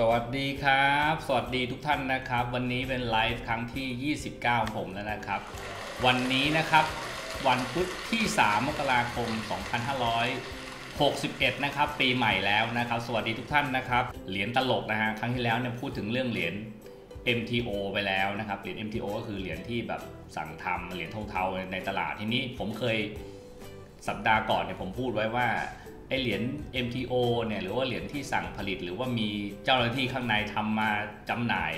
สวัสดีครับสวัสดีทุกท่านนะครับวันนี้เป็นไลฟ์ครั้งที่29ผมแล้วนะครับวันนี้นะครับวันพุธที่3มกราคม2561นะครับปีใหม่แล้วนะครับสวัสดีทุกท่านนะครับเหรียญตลกนะฮะครั้งที่แล้วเนี่ยพูดถึงเรื่องเหรียญ MTO ไปแล้วนะครับเหรียญ MTO ก็คือเหรียญที่แบบสั่งทำเหรียญเทาๆในตลาดทีนี้ผมเคยสัปดาห์ก่อนเนี่ยผมพูดไว้ว่าไอเหรียญ MTO เนี่ยหรือว่าเหรียญที่สั่งผลิตหรือว่ามีเจ้าหน้าที่ข้างในทำมาจำหน่าย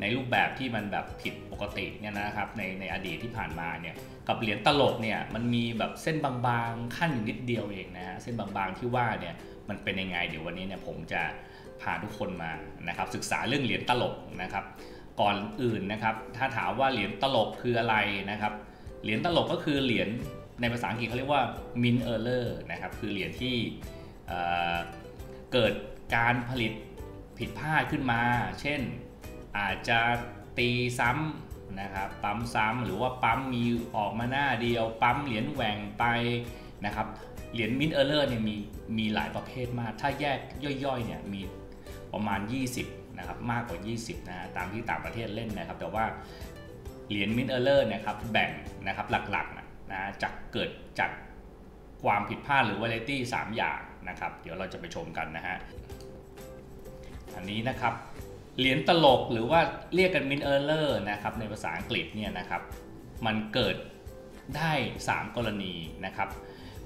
ในรูปแบบที่มันแบบผิดปกติเนี่ยนะครับในอดีตที่ผ่านมาเนี่ยกับเหรียญตลกเนี่ยมันมีแบบเส้นบางๆขั้นอยู่นิดเดียวเองนะฮะเส้นบางๆที่ว่าเนี่ยมันเป็นยังไงเดี๋ยววันนี้เนี่ยผมจะพาทุกคนมานะครับศึกษาเรื่องเหรียญตลกนะครับก่อนอื่นนะครับถ้าถามว่าเหรียญตลกคืออะไรนะครับเหรียญตลกก็คือเหรียญในภาษาอังกฤษเขาเรียกว่า mint error นะครับคือเหรียญที่เกิดการผลิตผิดพลาดขึ้นมาเช่นอาจจะตีซ้ำนะครับปั๊มซ้ำหรือว่าปั๊มมีออกมาหน้าเดียวปั๊มเหรียญแหว่งไปนะครับเหรียญ mint error เนี่ยมีหลายประเภทมากถ้าแยกย่อยๆเนี่ยมีประมาณ20นะครับมากกว่า20นะตามที่ต่างประเทศเล่นนะครับแต่ว่าเหรียญ mint error นะครับแบ่งนะครับหลักๆนะจากเกิดจากความผิดพลาดหรือ variety 3 อย่างนะครับเดี๋ยวเราจะไปชมกันนะฮะอันนี้นะครับเหรียญตลกหรือว่าเรียกกัน mint error นะครับในภาษาอังกฤษเนี่ยนะครับมันเกิดได้3กรณีนะครับ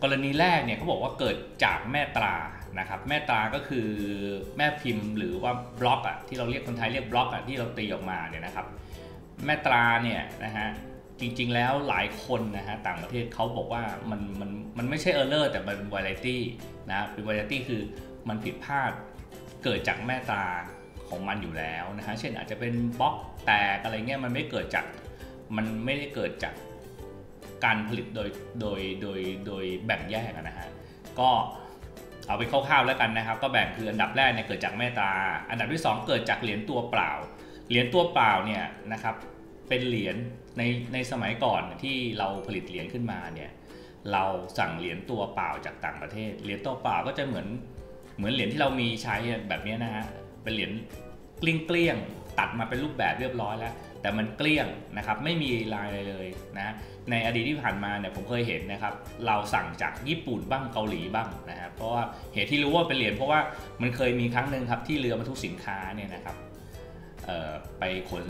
กรณีแรกเนี่ยเขาบอกว่าเกิดจากแม่ตรานะครับแม่ตราก็คือแม่พิมพ์หรือว่าบล็อกอ่ะที่เราเรียกคนไทยเรียกบล็อกอ่ะที่เราตีออกมาเนี่ยนะครับแม่ตราเนี่ยนะฮะจริงๆแล้วหลายคนนะฮะต่างประเทศเขาบอกว่ามันไม่ใช่ error แต่มันเป็น variety นะเป็น variety คือมันผิดพลาดเกิดจากแม่ตราของมันอยู่แล้วนะฮะเช่นอาจจะเป็นบล็อกแตกอะไรเงี้ยมันไม่ได้เกิดจากการผลิตโดยแบ่งแยกนะฮะก็เอาไปคร่าวๆแล้วกันนะครับก็แบ่งคืออันดับแรกเนี่ยเกิดจากแม่ตราอันดับที่2เกิดจากเหรียญตัวเปล่าเหรียญตัวเปล่าเนี่ยนะครับเป็นเหรียญในสมัยก่อนที่เราผลิตเหรียญขึ้นมาเนี่ยเราสั่งเหรียญตัวเปล่าจากต่างประเทศเหรียญตัวเปล่าก็จะเหมือนเหรียญที่เรามีใช้แบบนี้นะฮะเป็นเหรียญกลิ้งเกลี้ยงตัดมาเป็นรูปแบบเรียบร้อยแล้วแต่มันเกลี้ยงนะครับไม่มีลายอะไรเลยนะในอดีตที่ผ่านมาเนี่ยผมเคยเห็นนะครับเราสั่งจากญี่ปุ่นบ้างเกาหลีบ้างนะครับเพราะว่าเหตุที่รู้ว่าเป็นเหรียญเพราะว่ามันเคยมีครั้งหนึ่งครับที่เรือบรรทุกสินค้าเนี่ยนะครับไปขน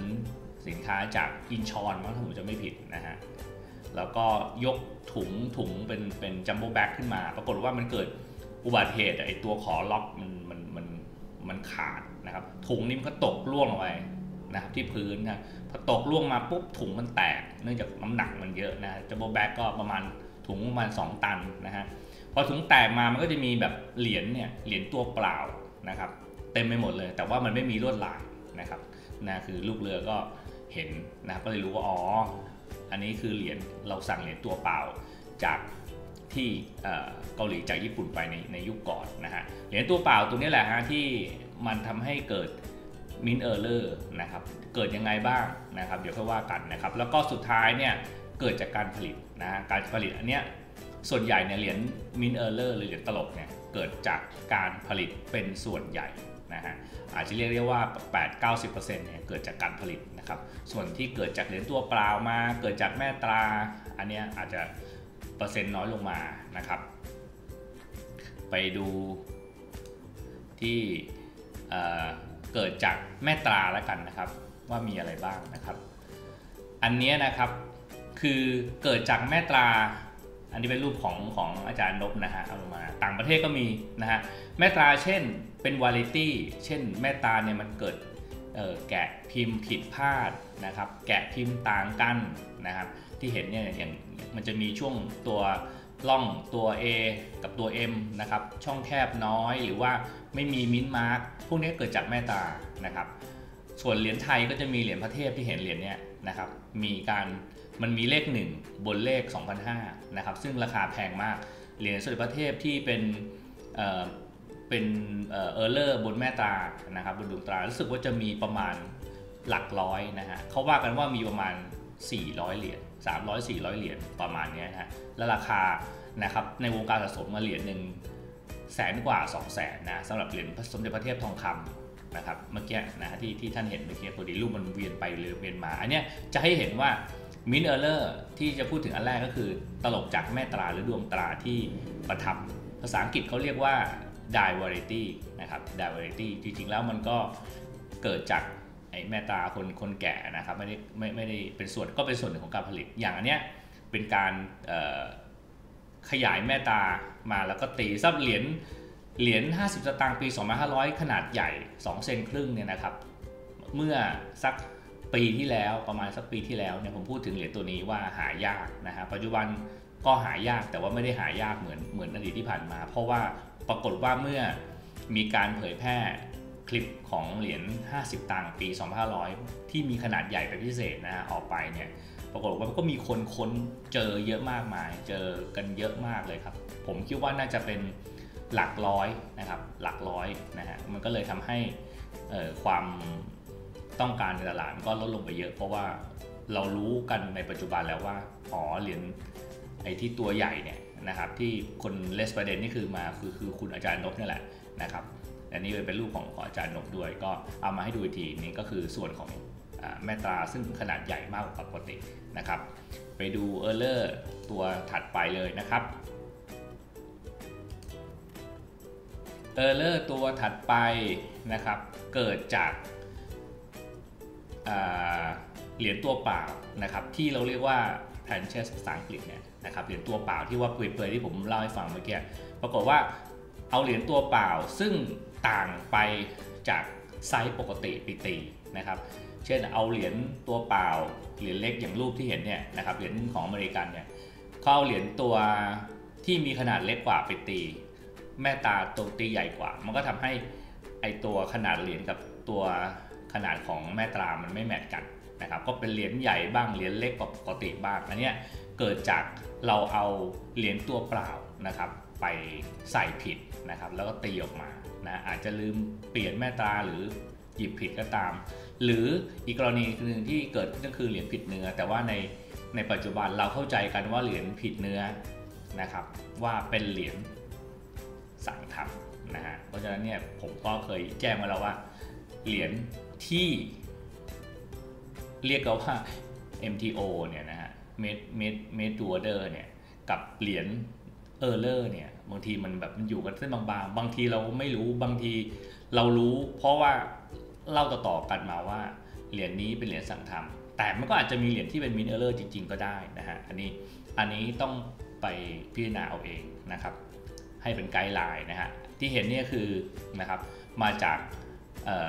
สินค้าจากอินชอนถ้าผมจะไม่ผิดนะฮะแล้วก็ยกถุงเป็นจัมโบ้แบ็คขึ้นมาปรากฏว่ามันเกิดอุบัติเหตุไอตัวขอล็อกมันขาดนะครับถุงนี่มันก็ตกล่วงลงไปนะครับที่พื้นนะพอตกล่วงมาปุ๊บถุงมันแตกเนื่องจากน้ำหนักมันเยอะนะจัมโบ้แบ็คก็ประมาณถุงประมาณ2ตันนะฮะพอถุงแตกมามันก็จะมีแบบเหรียญตัวเปล่านะครับเต็มไปหมดเลยแต่ว่ามันไม่มีลวดลายนะครับนะคือลูกเรือก็เห็นนะก็เลยรู้ว่าอ๋ออันนี้คือเหรียญเราสั่งเหรียญตัวเปล่าจากที่เกาหลีจากญี่ปุ่นไปในยุคก่อนนะฮะเหรียญตัวเปล่าตัวนี้แหละฮะที่มันทำให้เกิด mint error นะครับเกิดยังไงบ้างนะครับเดี๋ยวค่อยว่ากันนะครับแล้วก็สุดท้ายเนี่ยเกิดจากการผลิตนะการผลิตอันเนี้ยส่วนใหญ่เนี่ยเหรียญ mint error หรือเหรียญตลกเนี่ยเกิดจากการผลิตเป็นส่วนใหญ่นะฮะอาจจะเรียกได้ว่า 8-90% เนี่ยเกิดจากการผลิตนะครับส่วนที่เกิดจากเหรียญตัวเปล่ามาเกิดจากแม่ตราอันนี้อาจจะเปอร์เซ็นต์น้อยลงมานะครับไปดูที่เกิดจากแม่ตราแล้วกันนะครับว่ามีอะไรบ้างนะครับอันนี้นะครับคือเกิดจากแม่ตราอันนี้เป็นรูปของอาจารย์นพนะฮะเอาลงมาต่างประเทศก็มีนะฮะแม่ตราเช่นเป็นวาไรตี้เช่นแม่ตราเนี่ยมันเกิดแกะพิมพ์ผิดพลาดนะครับแกะพิมพ์ต่างกันนะครับที่เห็นเนี่ยอย่างมันจะมีช่วงตัวล่องตัว A กับตัว M นะครับช่องแคบน้อยหรือว่าไม่มีมิ้นท์มาร์คพวกนี้เกิดจากแม่ตรานะครับส่วนเหรียญไทยก็จะมีเหรียญพระเทพที่เห็นเหรียญเนี่ยนะครับมันมีเลข1บนเลข 2,500 นะครับซึ่งราคาแพงมากเหรียญสมเด็จพระเทพที่เป็นerror บนแม่ตรานะครับบนดวงตรารู้สึกว่าจะมีประมาณหลักร้อยนะฮะเขาว่ากันว่ามีประมาณ400เหรียญ300-400เหรียญประมาณนี้นะและราคานะครับในวงการสะสมมาเหรียญ100,000 กว่า 200,000 นะสำหรับเหรียญสมเด็จพระเทพทองคำ นะครับเมื่อกี้นะที่ท่านเห็นเมื่อกี้ตัวดีรูปมันเวียนไปหรือเวียนมาอันเนี้ยจะให้เห็นว่ามินเออร์เลอร์ที่จะพูดถึงอันแรกก็คือตลกจากแม่ตราหรือดวงตราที่ประทับภาษาอังกฤษเขาเรียกว่า Divinity นะครับ Divinity จริงๆแล้วมันก็เกิดจากไอ้แม่ตราคนแก่นะครับไม่ได้เป็นส่วนก็เป็นส่วนหนึ่งของการผลิตอย่างอันเนี้ยเป็นการขยายแม่ตรามาแล้วก็ตีซับเหรียญ50สตางค์ปี2500ขนาดใหญ่2เซนครึ่งเนี่ยนะครับเมื่อสักปีที่แล้วประมาณสักปีที่แล้วเนี่ยผมพูดถึงเหรียญตัวนี้ว่าหายากนะฮะปัจจุบันก็หายากแต่ว่าไม่ได้หายากเหมือนอดีตที่ผ่านมาเพราะว่าปรากฏว่าเมื่อมีการเผยแพร่คลิปของเหรียญ50ตังค์ปี2500ที่มีขนาดใหญ่เป็นพิเศษนะฮะออกไปเนี่ยปรากฏว่าก็มีคนค้นเจอเยอะมากมายเจอกันเยอะมากเลยครับผมคิดว่าน่าจะเป็นหลักร้อยนะครับหลักร้อยนะฮะมันก็เลยทำให้ความต้องการในตลาดก็ลดลงไปเยอะเพราะว่าเรารู้กันในปัจจุบันแล้วว่าอ๋อเหรียญไอ้ที่ตัวใหญ่เนี่ยนะครับที่คนเลสประเด็นนี่คือมาคือคุณอาจารย์นพนี่แหละนะครับอันนี้เป็นรูปของอาจารย์นพด้วยก็เอามาให้ดูอีกทีนี้ก็คือส่วนของแม่ตราซึ่งขนาดใหญ่มากกว่าปกตินะครับไปดูเออร์เลอร์ตัวถัดไปเลยนะครับเออร์เลอร์ตัวถัดไปนะครับเกิดจากเหรียญตัวเปล่านะครับที่เราเรียกว่า Planches ภาษาอังกฤษเนี่ยนะครับเหรียญตัวเปล่าที่ว่าเปื่อยๆที่ผมเล่าให้ฟังเมื่อกี้ปรากฏว่าเอาเหรียญตัวเปล่าซึ่งต่างไปจากไซส์ปกติปีตีนะครับเช่นเอาเหรียญตัวเปล่าเหรียญเล็กอย่างรูปที่เห็นเนี่ยนะครับเหรียญของอเมริกันเนี่ยเขาเอาเหรียญตัวที่มีขนาดเล็กกว่าไปตีแม่ตาตัวตีใหญ่กว่ามันก็ทำให้ไอตัวขนาดเหรียญกับตัวขนาดของแม่ตรามันไม่แมทกันนะครับก็เป็นเหรียญใหญ่บ้างเหรียญเล็กกว่าปกติบ้างอันนี้เกิดจากเราเอาเหรียญตัวเปล่านะครับไปใส่ผิดนะครับแล้วก็ตีออกมานะอาจจะลืมเปลี่ยนแม่ตราหรือหยิบผิดก็ตามหรืออีกกรณีหนึ่งที่เกิดก็คือเหรียญผิดเนื้อแต่ว่าในปัจจุบันเราเข้าใจกันว่าเหรียญผิดเนื้อนะครับว่าเป็นเหรียญสั่งทำนะฮะเพราะฉะนั้นเนี่ยผมก็เคยแจ้งมาแล้วว่าเหรียญที่เรียกกันว่า MTO เนี่ยนะฮะ Made to Order เนี่ยกับเหรียญ Error เนี่ยบางทีมันแบบมันอยู่กันเส้นบางๆบางทีเราไม่รู้บางทีเรารู้เพราะว่าเล่าต่อๆกันมาว่าเหรียญนี้เป็นเหรียญสั่งทำแต่มันก็อาจจะมีเหรียญที่เป็น Mint Error จริงๆก็ได้นะฮะอันนี้ต้องไปพิจารณาเอาเองนะครับให้เป็นไกด์ไลน์นะฮะที่เห็นเนี่ยคือนะครับมาจาก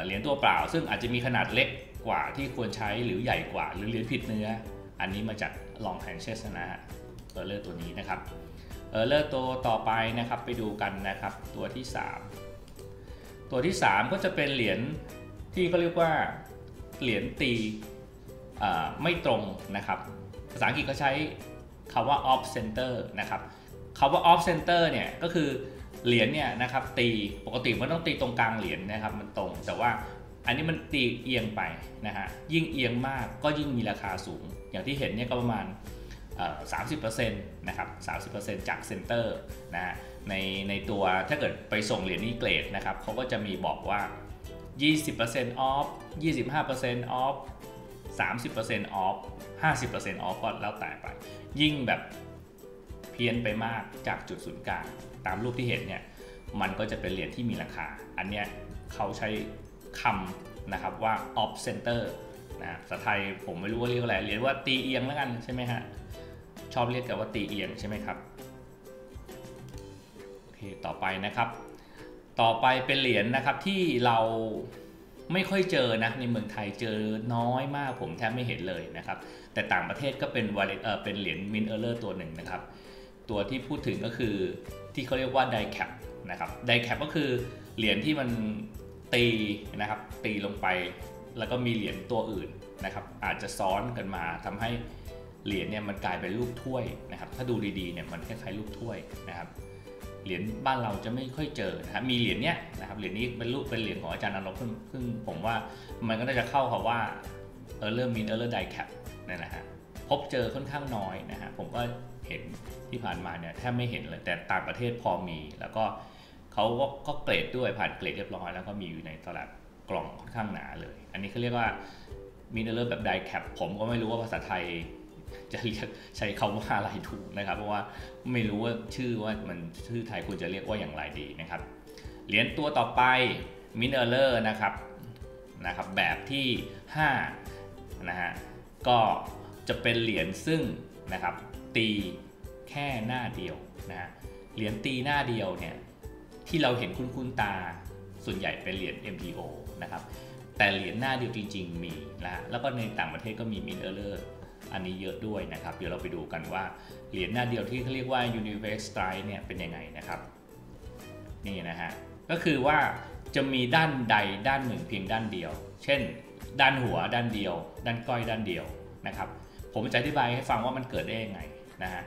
เหรียญตัวเปล่าซึ่งอาจจะมีขนาดเล็กกว่าที่ควรใช้หรือใหญ่กว่าหรือเหรียญผิดเนื้ออันนี้มาจาก Long Planches นะฮะเออร์เลอร์ตัวนี้นะครับเออร์เลอร์ตัวต่อไปนะครับไปดูกันนะครับตัวที่3ตัวที่3ก็จะเป็นเหรียญที่เขาเรียกว่าเหรียญตีไม่ตรงนะครับภาษาอังกฤษเขาใช้คำว่า off center นะครับคำว่า off center เนี่ยก็คือเหรียญเนี่ยนะครับตีปกติมันต้องตีตรงกลางเหรียญนะครับมันตรงแต่ว่าอันนี้มันตีเอียงไปนะฮะยิ่งเอียงมากก็ยิ่งมีราคาสูงอย่างที่เห็นเนี่ยก็ประมาณ 30% นะครับ 30% จากเซ็นเตอร์นะฮะในตัวถ้าเกิดไปส่งเหรียญนี้เกรดนะครับเขาก็จะมีบอกว่า 20% off 25% off 30% off 50% off ก็แล้วแต่ไปยิ่งแบบเพี้ยนไปมากจากจุดศูนย์กลางตามรูปที่เห็นเนี่ยมันก็จะเป็นเหรียญที่มีราคาอันเนี้ยเขาใช้คำนะครับว่า off center นะภาษาไทยผมไม่รู้ว่าเรียกอะไรเรียกว่าตีเอียงแล้วกันใช่ไหมฮะชอบเรียกกันว่าตีเอียงใช่ไหมครับโอเคต่อไปนะครับต่อไปเป็นเหรียญนะครับที่เราไม่ค่อยเจอนะในเมืองไทยเจอน้อยมากผมแทบไม่เห็นเลยนะครับแต่ต่างประเทศก็เป็นเป็นเหรียญ Mint Error ตัวหนึ่งนะครับตัวที่พูดถึงก็คือที่เขาเรียกว่า Die Cap นะครับ Die Cap ก็คือเหรียญที่มันตีนะครับตีลงไปแล้วก็มีเหรียญตัวอื่นนะครับอาจจะซ้อนกันมาทำให้เหรียญเนี่ยมันกลายเป็นรูปถ้วยนะครับถ้าดูดีๆเนี่ยมันคล้ายๆรูปถ้วยนะครับเหรียญบ้านเราจะไม่ค่อยเจอนะครับมีเหรียญเนี้ยนะครับเหรียญนี้เป็นเหรียญของอาจารย์นพซึ่งผมว่ามันก็น่าจะเข้ากับว่า Error Mint Error Die Cap นั่นนะฮะพบเจอค่อนข้างน้อยนะฮะผมก็เห็นที่ผ่านมาเนี่ยแทบไม่เห็นเลยแต่ต่างประเทศพอมีแล้วก็เขาก็เกรดด้วยผ่านเกรดเรียบร้อยแล้วก็มีอยู่ในตลาด กล่องค่อนข้างหนาเลยอันนี้เขาเรียกว่ามิเนอเรลแบบไดแคปผมก็ไม่รู้ว่าภาษาไทยจะเรียกใช้คำว่าอะไรถูกนะครับเพราะว่าไม่รู้ว่าชื่อว่ามันชื่อไทยคุณจะเรียกว่าอย่างไรดีนะครับเหรียญตัวต่อไปมิเนอเรลนะครับแบบที่5นะฮะก็จะเป็นเหรียญซึ่งนะครับตีแค่หน้าเดียวนะฮะเหรียญตีหน้าเดียวเนี่ยที่เราเห็นคุ้นตาส่วนใหญ่เป็นเหรียญ MTO นะครับแต่เหรียญหน้าเดียวจริงๆมีนะแล้วก็ในต่างประเทศก็มีมิเนอเรลอันนี้เยอะด้วยนะครับเดี๋ยวเราไปดูกันว่าเหรียญหน้าเดียวที่เขาเรียกว่า Universe Strike เนี่ยเป็นยังไงนะครับนี่นะฮะก็คือว่าจะมีด้านใดด้านหนึ่งเพียงด้านเดียวเช่นด้านหัวด้านเดียวด้านก้อยด้านเดียวนะครับผมจะอธิบายให้ฟังว่ามันเกิดได้ยังไงนะฮะ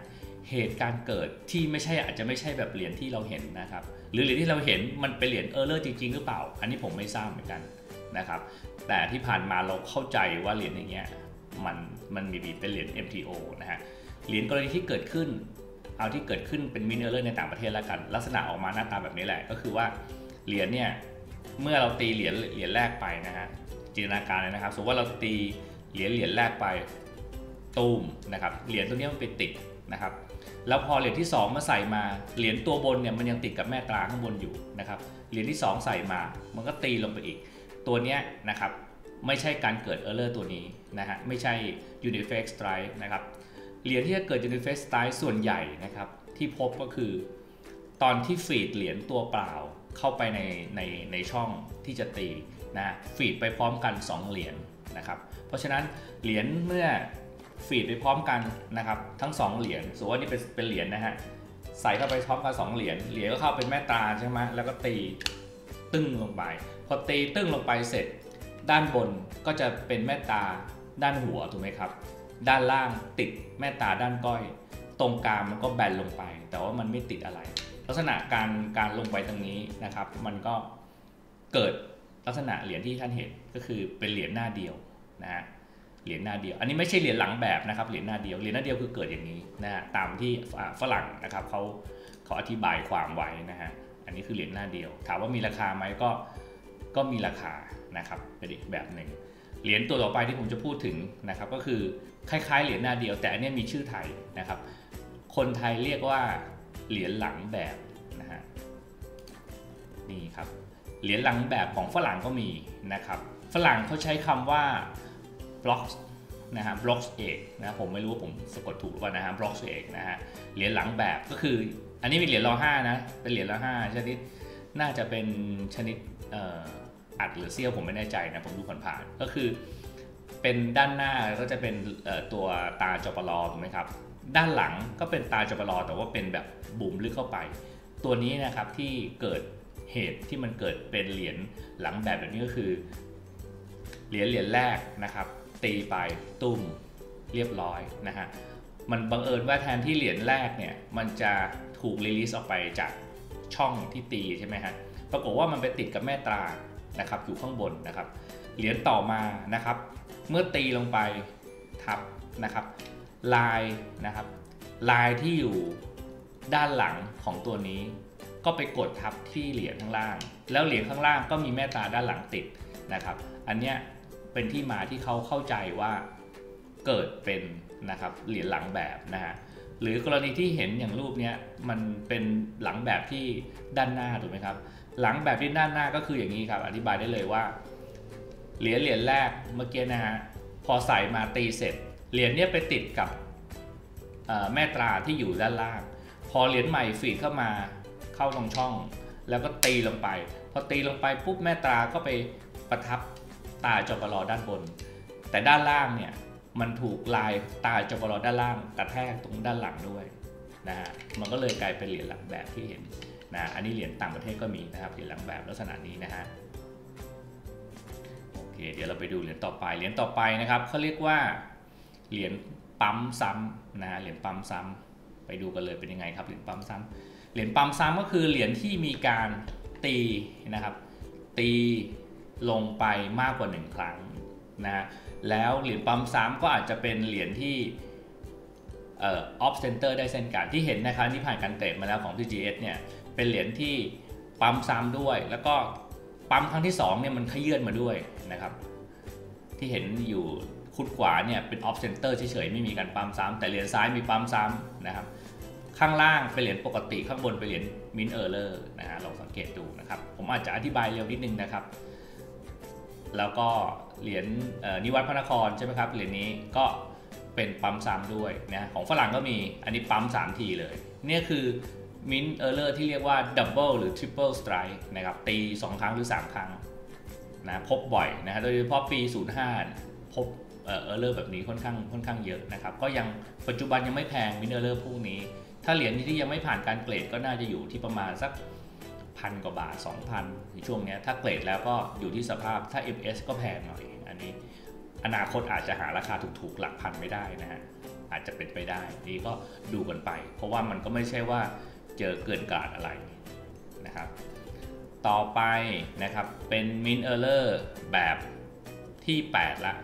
เหตุการณ์เกิดที่ไม่ใช่อาจจะไม่ใช่แบบเหรียญที่เราเห็นนะครับหรือเหรียญที่เราเห็นมันเป็นเหรียญเออร์เลอร์จริงๆหรือเปล่าอันนี้ผมไม่ทราบเหมือนกันนะครับแต่ที่ผ่านมาเราเข้าใจว่าเหรียญอย่างเงี้ยมันมีเป็นเหรียญ MTO นะฮะเหรียญกรณีที่เกิดขึ้นเอาที่เกิดขึ้นเป็นมิเนอเรลในต่างประเทศแล้วกันลักษณะออกมาหน้าตาแบบนี้แหละก็คือว่าเหรียญเนี่ยเมื่อเราตีเหรียญแรกไปนะฮะจินตนาการเลยนะครับสมมติว่าเราตีเหรียญแรกไปตูมนะครับเหรียญตัวนี้มันไปติดนะครับแล้วพอเหรียญที่2มาใส่มาเหรียญตัวบนเนี่ยมันยังติดกับแม่ตราข้างบนอยู่นะครับเหรียญที่2ใส่มามันก็ตีลงไปอีกตัวเนี้ยนะครับไม่ใช่การเกิด error ตัวนี้นะฮะไม่ใช่ Universe Strike นะครับเหรียญที่จะเกิด Universe Strike ส่วนใหญ่นะครับที่พบก็คือตอนที่ฟีดเหรียญตัวเปล่าเข้าไปในช่องที่จะตีนะฟีดไปพร้อมกัน2เหรียญนะครับเพราะฉะนั้นเหรียญเมื่อฟีดไปพร้อมกันนะครับทั้ง2เหรียญสมมติว่านี่เป็นเหรียญนะฮะใส่เข้าไปพร้อมกัน2เหรียญเหรียญก็เข้าเป็นแม่ตราใช่ไหมแล้วก็ตีตึ้งลงไปพอตีตึ้งลงไปเสร็จด้านบนก็จะเป็นแม่ตาด้านหัวถูกไหมครับด้านล่างติดแม่ตาด้านก้อยตรงกลางมันก็แบนลงไปแต่ว่ามันไม่ติดอะไรลักษณะการลงไปตรงนี้นะครับมันก็เกิดลักษณะเหรียญที่ท่านเห็นก็คือเป็นเหรียญหน้าเดียวนะฮะเหรียญหน้าเดียวอันนี้ไม่ใช่เหรียญหลังแบบนะครับเหรียญหน้าเดียวเหรียญหน้าเดียวคือเกิดอย่างนี้นะฮะตามที่ฝรั่งนะครับเขาอธิบายความไว้นะฮะอันนี้คือเหรียญหน้าเดียวถามว่ามีราคาไหมก็มีราคานะครับเป็นอีกแบบหนึ่งเหรียญตัวต่อไปที่ผมจะพูดถึงนะครับก็คือคล้ายๆเหรียญหน้าเดียวแต่อันนี้มีชื่อไทยนะครับคนไทยเรียกว่าเหรียญหลังแบบนะฮะนี่ครับเหรียญหลังแบบของฝรั่งก็มีนะครับฝรั่งเขาใช้คำว่า blocks นะฮะ blocks เอกนะผมไม่รู้ว่าผมสะกดถูกหรือเปล่านะฮะ blocks เอกนะฮะเหรียญหลังแบบก็คืออันนี้เป็นเหรียญ5นะเป็นเหรียญ5ชนิดน่าจะเป็นชนิดอัดหรือเซี่ยวผมไม่แน่ใจนะผมดูผ่านๆก็คือเป็นด้านหน้าก็จะเป็นตัวตาจปลถูกไหมครับด้านหลังก็เป็นตาจปลแต่ว่าเป็นแบบบุ๋มลึกเข้าไปตัวนี้นะครับที่เกิดเหตุที่มันเกิดเป็นเหรียญหลังแบบนี้ก็คือเหรียญแรกนะครับตีไปตุ่มเรียบร้อยนะฮะมันบังเอิญว่าแทนที่เหรียญแรกเนี่ยมันจะถูกรีลิสออกไปจากช่องที่ตีใช่ไหมฮะปรากฏว่ามันไปติดกับแม่ตรานะครับอยู่ข้างบนนะครับเหรียญต่อมานะครับเมื่อตีลงไปทับนะครับลายที่อยู่ด้านหลังของตัวนี้ก็ไปกดทับที่เหรียญข้างล่างแล้วเหรียญข้างล่างก็มีแม่ตาด้านหลังติดนะครับอันเนี้ยเป็นที่มาที่เขาเข้าใจว่าเกิดเป็นนะครับเหรียญหลังแบบนะฮะหรือกรณีที่เห็นอย่างรูปเนี้ยมันเป็นหลังแบบที่ด้านหน้าถูกไหมครับหลังแบบที่ด้านหน้าก็คืออย่างนี้ครับอธิบายได้เลยว่าเหรียญแรกเมื่อกี้นะฮะพอใส่มาตีเสร็จเหรียญเนี้ยไปติดกับแม่ตราที่อยู่ด้านล่างพอเหรียญใหม่ฟีดเข้ามาเข้าตรงช่องแล้วก็ตีลงไปพอตีลงไปปุ๊บแม่ตราก็ไปประทับตาจปลด้านบนแต่ด้านล่างเนี่ยมันถูกลายตาจปลด้านล่างกระแทกตรงด้านหลังด้วยนะฮะมันก็เลยกลายเป็นเหรียญหลังแบบที่เห็นนะอันนี้เหรียญต่างประเทศก็มีนะครับเหรียญหลังแบบลักษณะนี้นะฮะโอเคเดี๋ยวเราไปดูเหรียญต่อไปนะครับเขาเรียกว่าเหรียญปั๊มซ้ำนะเหรียญปั๊มซ้ำไปดูกันเลยเป็นยังไงครับเหรียญปั๊มซ้ำก็คือเหรียญที่มีการตีนะครับตีลงไปมากกว่า1ครั้งนะแล้วเหรียญปั๊มซ้ำก็อาจจะเป็นเหรียญที่ออฟเซนเตอร์ได้เส้นการที่เห็นนะครับที่ผ่านการเตะมาแล้วของ TGS เนี่ยเป็นเหรียญที่ปั๊มซ้ำด้วยแล้วก็ ปั๊มครั้งที่2เนี่ยมันขยื่นมาด้วยนะครับที่เห็นอยู่คุดขวาเนี่ยเป็นออฟเซนเตอร์เฉยๆไม่มีการปั๊มซ้ำแต่เหรียญซ้ายมีปั๊มซ้ำนะครับข้างล่างเป็นเหรียญปกติข้างบนเป็นเหรียญมินเออร์เลอร์นะฮะลองสังเกตดูนะครับผมอาจจะอธิบายเร็วนิดนึงนะครับแล้วก็เหรียญนิวัฒน์พระนครใช่ไหมครับเหรียญนี้ก็เป็นปั๊มซ้ำด้วยนะของฝรั่งก็มีอันนี้ปั๊ม3ทีเลยนี่คือมินเออร์เลอร์ที่เรียกว่าดับเบิลหรือทริปเปิลสไตร์นะครับตี2ครั้งหรือ3ครั้งนะพบบ่อยนะฮะโดยเฉพาะปี05พบเลอร์แบบนี้ค่อนข้างเยอะนะครับก็ยังปัจจุบันยังไม่แพงมินเออร์เลอร์พวกนี้ถ้าเหรียญที่ยังไม่ผ่านการเกรดก็น่าจะอยู่ที่ประมาณสัก1,000 กว่าบาท 2,000 ในช่วงนี้ถ้าเกรดแล้วก็อยู่ที่สภาพถ้า MS ก็แพงหน่อยอันนี้อนาคตอาจจะหาราคาถูกๆหลักพันไม่ได้นะฮะอาจจะเป็นไปได้นี่ก็ดูกันไปเพราะว่ามันก็ไม่ใช่ว่าเจอเกินกาดอะไรนะครับต่อไปนะครับเป็นมินเออร์เลอร์แบบที่8ละ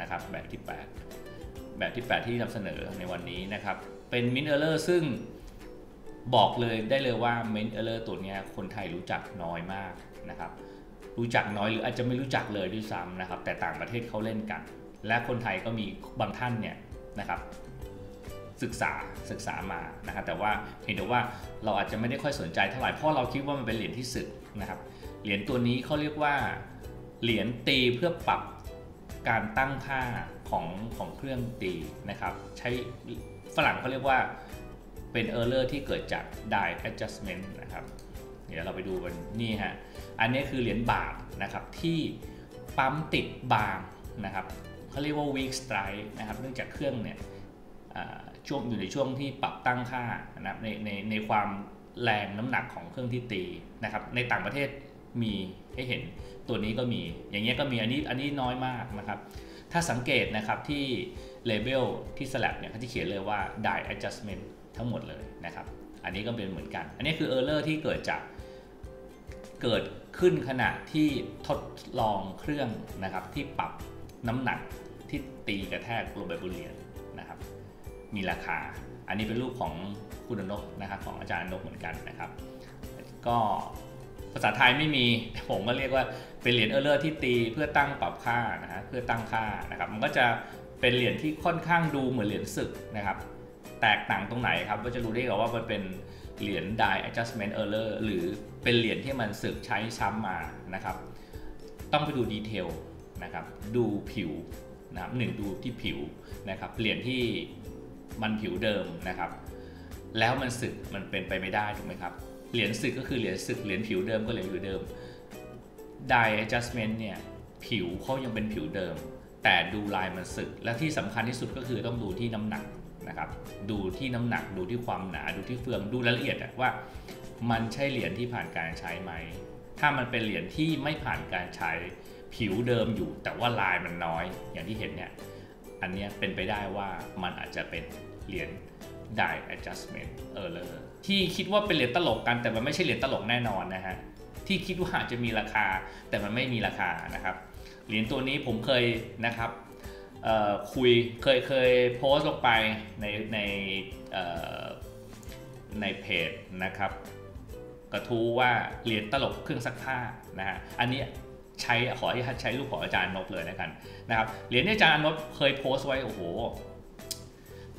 นะครับแบบที่8ที่นำเสนอในวันนี้นะครับเป็นมินเออร์เลอร์ซึ่งบอกเลยได้เลยว่ามินเออร์เลอร์ตัวนี้คนไทยรู้จักน้อยมากนะครับรู้จักน้อยหรืออาจจะไม่รู้จักเลยด้วยซ้ำนะครับแต่ต่างประเทศเขาเล่นกันและคนไทยก็มีบางท่านเนี่ยนะครับศึกษามานะครับแต่ว่าเห็นได้ว่าเราอาจจะไม่ได้ค่อยสนใจเท่าไหร่เพราะเราคิดว่ามันเป็นเหรียญที่ศึกนะครับเหรียญตัวนี้เขาเรียกว่าเหรียญตีเพื่อปรับการตั้งค่าของเครื่องตีนะครับใช้ฝรั่งเขาเรียกว่าเป็น error ที่เกิดจาก die adjustment นะครับเดี๋ยวเราไปดูกันนี่ฮะอันนี้คือเหรียญบาทนะครับที่ปั๊มติดบางนะครับเขาเรียกว่า weak strike นะครับเนื่องจากเครื่องเนี่ยช่วงอยู่ในช่วงที่ปรับตั้งค่านะครับในความแรงน้ำหนักของเครื่องที่ตีนะครับในต่างประเทศมีให้เห็นตัวนี้ก็มีอย่างเงี้ยก็มีอันนี้น้อยมากนะครับถ้าสังเกตนะครับที่เลเบลที่สลับเนี่ยเขาจะเขียนเลยว่า die adjustment ทั้งหมดเลยนะครับอันนี้ก็เป็นเหมือนกันอันนี้คือ error ที่เกิดขึ้นขณะที่ทดลองเครื่องนะครับที่ปรับน้ำหนักที่ตีกระแทกลงไปบนเหรียญนะครับมีราคาอันนี้เป็นรูปของคุณอนกนะครับของอาจารย์อนกเหมือนกันนะครับก็ภาษาไทยไม่มีผมก็เรียกว่าเป็นเหรียญเออร์เลอร์ที่ตีเพื่อตั้งปรับค่านะฮะเพื่อตั้งค่านะครับมันก็จะเป็นเหรียญที่ค่อนข้างดูเหมือนเหรียญศึกนะครับแตกต่างตรงไหนครับก็จะรู้ได้ว่ามันเป็นเหรียญ die adjustment error หรือเป็นเหรียญที่มันศึกใช้ช้ำมานะครับต้องไปดูดีเทลนะครับดูผิวนะครับดูที่ผิวนะครับเหรียญที่มันผิวเดิมนะครับแล้วมันสึกมันเป็นไปไม่ได้ถูกไหมครับเหรียญสึกก็คือเหรียญสึกเหรียญผิวเดิมก็เหรียญผิวเดิม die adjustment เนี่ยผิวเขายังเป็นผิวเดิมแต่ดูลายมันสึกและที่สำคัญที่สุดก็คือต้องดูที่น้ำหนักนะครับดูที่น้ำหนักดูที่ความหนาดูที่เฟืองดูรายละเอียดว่ามันใช่เหรียญที่ผ่านการใช้ไหมถ้ามันเป็นเหรียญที่ไม่ผ่านการใช้ผิวเดิมอยู่แต่ว่าลายมันน้อยอย่างที่เห็นเนี่ยอันนี้เป็นไปได้ว่ามันอาจจะเป็นเหรียญ die adjustment error ที่คิดว่าเป็นเหรียญตลกกันแต่มันไม่ใช่เหรียญตลกแน่นอนนะฮะที่คิดว่าจะมีราคาแต่มันไม่มีราคานะครับเหรียญตัวนี้ผมเคยนะครับเคยโพสต์ลงไปในเพจนะครับกระทู้ว่าเหรียญตลกเครื่องซักผ้านะฮะอันนี้ขอให้ใช้รูปของอาจารย์นพเลยนะกันนะครับเหรียญที่อาจารย์นพเคยโพสต์ไว้โอ้โห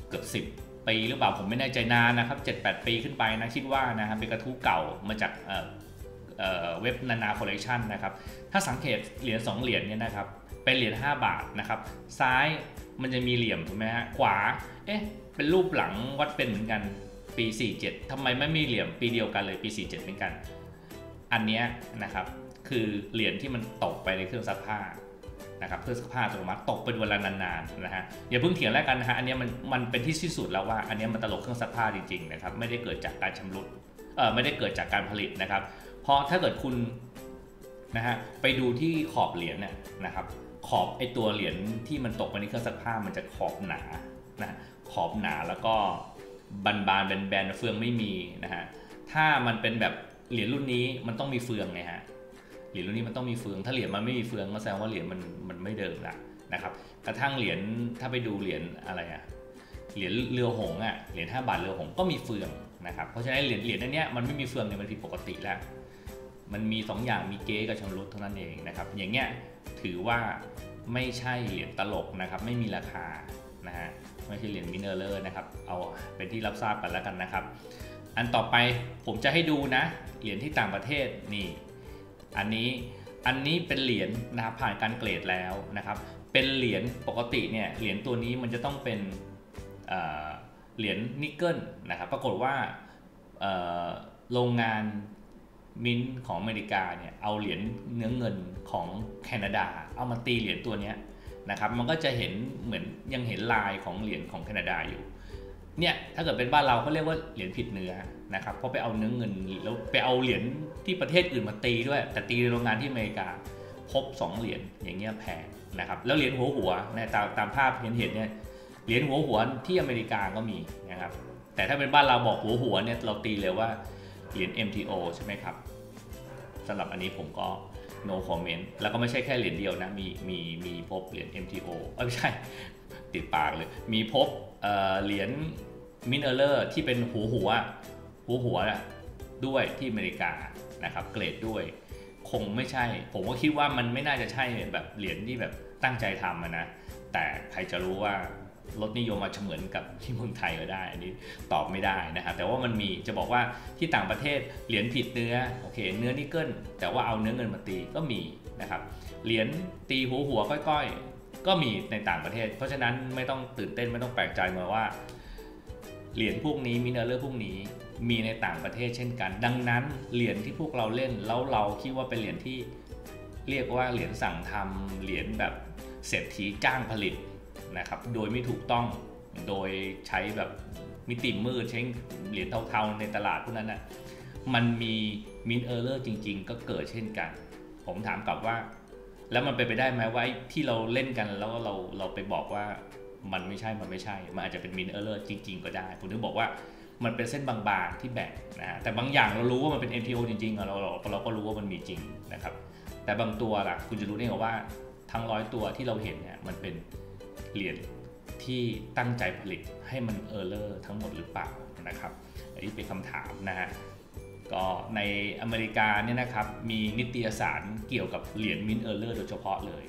เกือบ10 ปีหรือเปล่าผมไม่แน่ใจนานนะครับ7-8 ปีขึ้นไปนะคิดว่านะครับเป็นกระทู้เก่ามาจากเว็บนานาคอลเลกชันนะครับถ้าสังเกตเหรียญ2 เหรียญเนี่ยนะครับเป็นเหรียญ5 บาทนะครับซ้ายมันจะมีเหลี่ยมถูกไหมฮะขวาเอ๊ะเป็นรูปหลังวัดเป็นเหมือนกันปี47ทำไมไม่มีเหลี่ยมปีเดียวกันเลยปี47เหมือนกันอันเนี้ยนะครับคือเหรียญที่มันตกไปในเครื่องซักผ้านะครับเครื่องซักผ้าอัตโนมัติตกเป็นเวลานานๆนะฮะอย่าเพิ่งเถียงแล้วกันนะฮะอันนี้มันเป็นที่สิ้นสุดแล้วว่าอันนี้มันตลกเครื่องซักผ้าจริงๆนะครับไม่ได้เกิดจากการชำรุดไม่ได้เกิดจากการผลิตนะครับเพราะถ้าเกิดคุณนะฮะไปดูที่ขอบเหรียญเนี่ยนะครับขอบไอตัวเหรียญที่มันตกไปในเครื่องซักผ้ามันจะขอบหนานะขอบหนาแล้วก็บานแบนๆเฟืองไม่มีนะฮะถ้ามันเป็นแบบเหรียญรุ่นนี้มันต้องมีเฟืองไงฮะเหรียญรุ่นนี้มันต้องมีเฟืองถ้าเหรียญมันไม่มีเฟืองก็แสดงว่าเหรียญมันไม่เดิมละนะครับกระทั่งเหรียญถ้าไปดูเหรียญอะไรอะเหรียญเรือหงอะเหรียญ5 บาทเรือหงก็มีเฟืองนะครับเพราะฉะนั้นเหรียญอันเนี้ยมันไม่มีเฟืองเนี่ยมันผิดปกติแล้ว มันมี2 อย่างมีเก๊กับชำรุดเท่านั้นเองนะครับอย่างเงี้ยถือว่าไม่ใช่เหรียญตลกนะครับไม่มีราคานะฮะไม่ใช่เหรียญมินเนอร์เลอร์นะครับเอาเป็นที่รับทราบกันแล้วกันนะครับอันต่อไปผมจะให้ดูนะเหรียญที่ต่างประเทศนี่อันนี้เป็นเหรียญนะครับผ่านการเกรดแล้วนะครับเป็นเหรียญปกติเนี่ยเหรียญตัวนี้มันจะต้องเป็นเหรียญนิกเกิลนะครับปรากฏว่าโรงงานมินของอเมริกาเนี่ยเอาเหรียญเนื้อเงินของแคนาดาเอามาตีเหรียญตัวนี้นะครับมันก็จะเห็นเหมือนยังเห็นลายของเหรียญของแคนาดาอยู่เนี่ยถ้าเกิดเป็นบ้านเราเขาเรียกว่าเหรียญผิดเนื้อนะครับเพราะไปเอาเนื้อเงินแล้วไปเอาเหรียญที่ประเทศอื่นมาตีด้วยแต่ตีในโรงงานที่อเมริกาครบ2เหรียญอย่างเงี้ยแพงนะครับแล้วเหรียญหัวนะตามภาพเห็นเนี่ยเหรียญหัวที่อเมริกาก็มีนะครับแต่ถ้าเป็นบ้านเราบอกหัวเนี่ยเราตีเลยว่าเหรียญ MTO ใช่ไหมครับสำหรับอันนี้ผมก็ no comment แล้วก็ไม่ใช่แค่เหรียญเดียวนะมีพบเหรียญ MTO ไม่ใช่ติดปากเลยมีพบเหรียญ Minerer ที่เป็นหัวด้วยที่อเมริกานะครับเกรดด้วยคงไม่ใช่ผมก็คิดว่ามันไม่น่าจะใช่แบบเหรียญที่แบบตั้งใจทำนะแต่ใครจะรู้ว่ารสนิยมอาจจะเหมือนกับที่เมืองไทยก็ได้อันนี้ตอบไม่ได้นะครับแต่ว่ามันมีจะบอกว่าที่ต่างประเทศเหรียญผิดเนื้อโอเคเนื้อนิกเกิลแต่ว่าเอาเนื้อเงินมาตีก็มีนะครับเหรียญตีหัวก้อยก็มีในต่างประเทศเพราะฉะนั้นไม่ต้องตื่นเต้นไม่ต้องแปลกใจมาว่าเหรียญพวกนี้มินเนอร์เลอร์พวกนี้มีในต่างประเทศเช่นกันดังนั้นเหรียญที่พวกเราเล่นแล้วเราคิดว่าเป็นเหรียญที่เรียกว่าเหรียญสั่งทำเหรียญแบบเศรษฐีจ้างผลิตนะครับโดยไม่ถูกต้องโดยใช้แบบมิติมืดใช้เหรียญเทาๆในตลาดพวกนั้นนะมันมีมินเนอร์เลอร์จริงๆก็เกิดเช่นกันผมถามกลับว่าแล้วมันเป็นไปได้ไหมว่าที่เราเล่นกันแล้วเราไปบอกว่ามันไม่ใช่มันอาจจะเป็นมินเนอร์เลอร์จริงๆก็ได้ผมถึงบอกว่ามันเป็นเส้นบางๆที่แบ่งนะฮะแต่บางอย่างเรารู้ว่ามันเป็น MTO จริงๆเราก็รู้ว่ามันมีจริงนะครับแต่บางตัวล่ะคุณจะรู้ได้ไงว่าทั้ง100 ตัวที่เราเห็นเนี่ยมันเป็นเหรียญที่ตั้งใจผลิตให้มันerrorทั้งหมดหรือเปล่านะครับอันนี้เป็นคำถามนะฮะก็ในอเมริกาเนี่ยนะครับมีนิตยสารเกี่ยวกับเหรียญมินเออร์เลอร์โดยเฉพาะเลย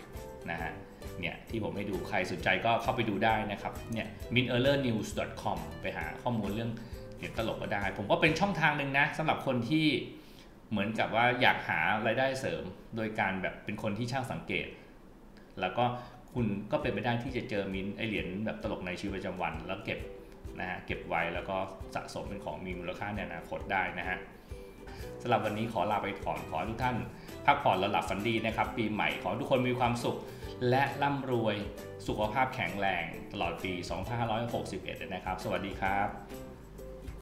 นะฮะเนี่ยที่ผมให้ดูใครสนใจก็เข้าไปดูได้นะครับเนี่ย minerlernews.com ไปหาข้อมูลเรื่องเหรียญตลกก็ได้ผมก็เป็นช่องทางหนึ่งนะสำหรับคนที่เหมือนกับว่าอยากหารายได้เสริมโดยการแบบเป็นคนที่ช่างสังเกตแล้วก็คุณก็เป็นไปได้ที่จะเจอมินไอเหรียญแบบตลกในชีวิตประจำวันแล้วเก็บนะฮะเก็บไว้แล้วก็สะสมเป็นของมีมูลค่าในอนาคตได้นะฮะสำหรับวันนี้ขอลาไปก่อนขอทุกท่านพักผ่อนและหลับฝันดีนะครับปีใหม่ขอทุกคนมีความสุขและร่ำรวยสุขภาพแข็งแรงตลอดปี 2561 นะครับสวัสดีครับ